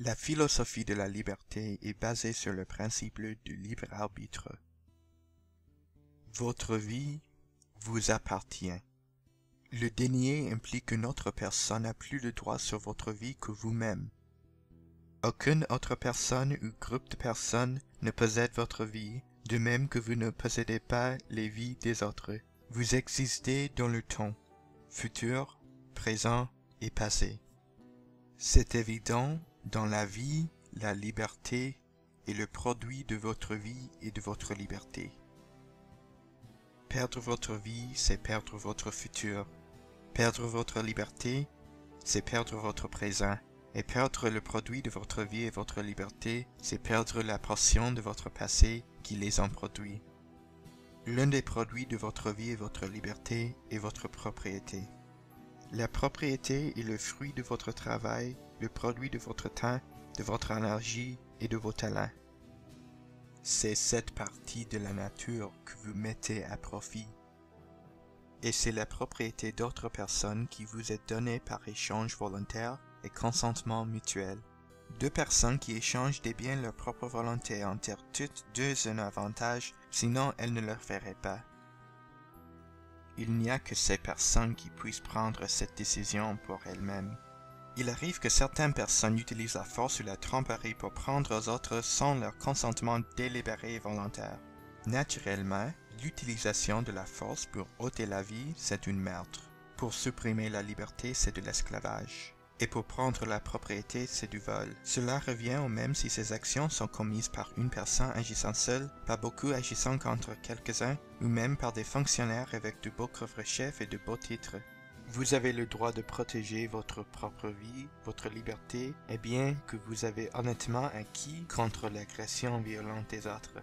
La philosophie de la liberté est basée sur le principe du libre arbitre. Votre vie vous appartient. Le dénier implique qu'une autre personne n'a plus le droit sur votre vie que vous-même. Aucune autre personne ou groupe de personnes ne possède votre vie, de même que vous ne possédez pas les vies des autres. Vous existez dans le temps, futur, présent et passé. C'est évident, dans la vie, la liberté est le produit de votre vie et de votre liberté. Perdre votre vie, c'est perdre votre futur. Perdre votre liberté, c'est perdre votre présent. Et perdre le produit de votre vie et votre liberté, c'est perdre la portion de votre passé qui les en produit. L'un des produits de votre vie et votre liberté est votre propriété. La propriété est le fruit de votre travail, le produit de votre temps, de votre énergie et de vos talents. C'est cette partie de la nature que vous mettez à profit. Et c'est la propriété d'autres personnes qui vous est donnée par échange volontaire et consentement mutuel. Deux personnes qui échangent des biens leur propre volonté en tirent toutes deux un avantage, sinon elles ne le feraient pas. Il n'y a que ces personnes qui puissent prendre cette décision pour elles-mêmes. Il arrive que certaines personnes utilisent la force ou la tromperie pour prendre aux autres sans leur consentement délibéré et volontaire. Naturellement, l'utilisation de la force pour ôter la vie, c'est une meurtre. Pour supprimer la liberté, c'est de l'esclavage. Et pour prendre la propriété, c'est du vol. Cela revient au même si ces actions sont commises par une personne agissant seule, par beaucoup agissant contre quelques-uns, ou même par des fonctionnaires avec de beaux couvre-chefs et de beaux titres. Vous avez le droit de protéger votre propre vie, votre liberté, et bien que vous avez honnêtement acquis contre l'agression violente des autres.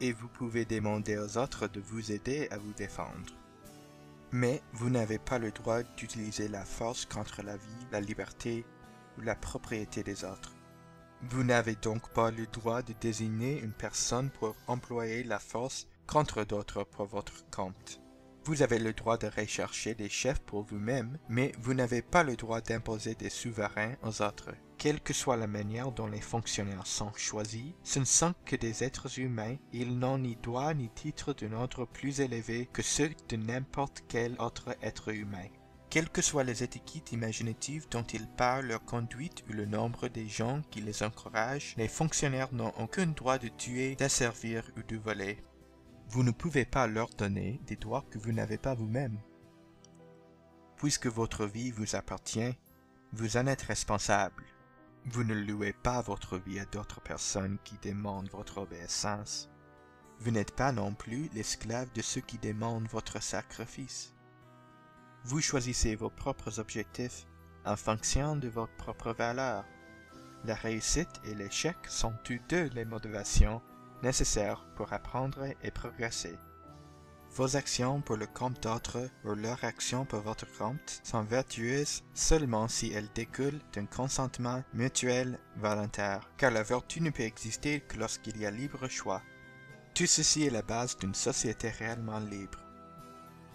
Et vous pouvez demander aux autres de vous aider à vous défendre. Mais vous n'avez pas le droit d'utiliser la force contre la vie, la liberté ou la propriété des autres. Vous n'avez donc pas le droit de désigner une personne pour employer la force contre d'autres pour votre compte. Vous avez le droit de rechercher des chefs pour vous-même, mais vous n'avez pas le droit d'imposer des souverains aux autres. Quelle que soit la manière dont les fonctionnaires sont choisis, ce ne sont que des êtres humains et ils n'ont ni droit ni titre d'un ordre plus élevé que ceux de n'importe quel autre être humain. Quelles que soient les étiquettes imaginatives dont ils parlent, leur conduite ou le nombre des gens qui les encouragent, les fonctionnaires n'ont aucun droit de tuer, d'asservir ou de voler. Vous ne pouvez pas leur donner des droits que vous n'avez pas vous-même. Puisque votre vie vous appartient, vous en êtes responsable. Vous ne louez pas votre vie à d'autres personnes qui demandent votre obéissance. Vous n'êtes pas non plus l'esclave de ceux qui demandent votre sacrifice. Vous choisissez vos propres objectifs en fonction de vos propres valeurs. La réussite et l'échec sont tous deux les motivations nécessaires pour apprendre et progresser. Vos actions pour le compte d'autres ou leurs actions pour votre compte sont vertueuses seulement si elles découlent d'un consentement mutuel volontaire, car la vertu ne peut exister que lorsqu'il y a libre choix. Tout ceci est la base d'une société réellement libre.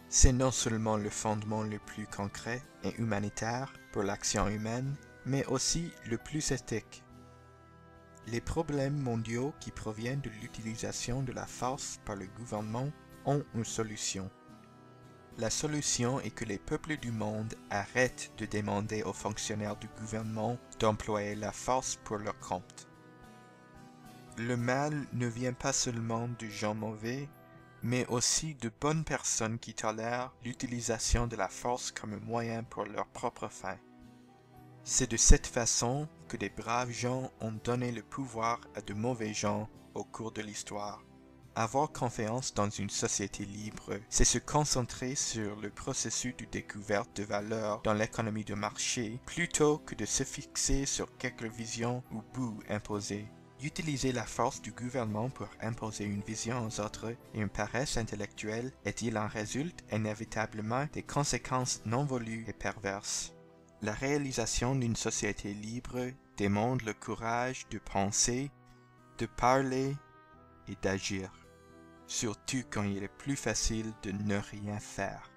C'est non seulement le fondement le plus concret et humanitaire pour l'action humaine, mais aussi le plus éthique. Les problèmes mondiaux qui proviennent de l'utilisation de la force par le gouvernement ont une solution. La solution est que les peuples du monde arrêtent de demander aux fonctionnaires du gouvernement d'employer la force pour leur compte. Le mal ne vient pas seulement de gens mauvais, mais aussi de bonnes personnes qui tolèrent l'utilisation de la force comme un moyen pour leur propre fin. C'est de cette façon que des braves gens ont donné le pouvoir à de mauvais gens au cours de l'histoire. Avoir confiance dans une société libre, c'est se concentrer sur le processus de découverte de valeurs dans l'économie de marché plutôt que de se fixer sur quelques visions ou bouts imposés. Utiliser la force du gouvernement pour imposer une vision aux autres et une paresse intellectuelle est il en résulte inévitablement des conséquences non voulues et perverses. La réalisation d'une société libre demande le courage de penser, de parler et d'agir, surtout quand il est plus facile de ne rien faire.